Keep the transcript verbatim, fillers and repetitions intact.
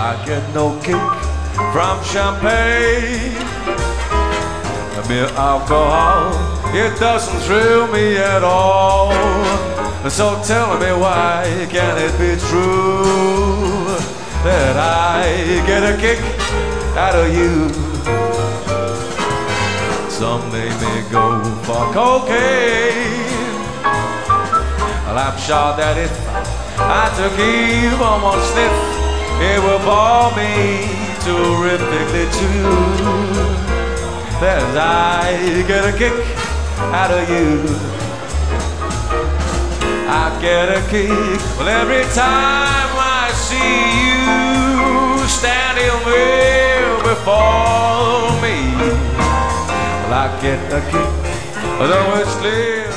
I get no kick from champagne. The mere alcohol, it doesn't thrill me at all. So tell me why can it be true that I get a kick out of you? Some make me go for cocaine. Well, I'm sure that if I took even one sniff, it would bore me terrifically too. That I get a kick out of you. I get a kick, well, every time I see you standing there before me. I get a kick, though it's clear.